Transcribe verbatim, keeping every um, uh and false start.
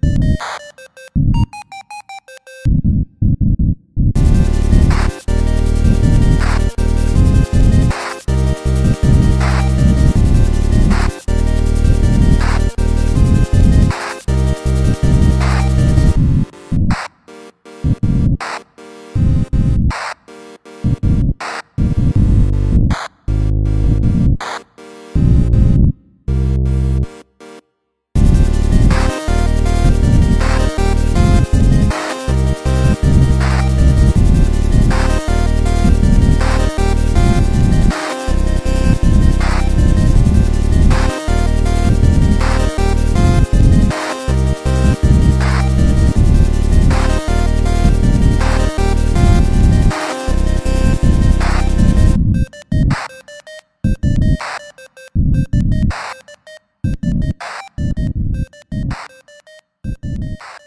You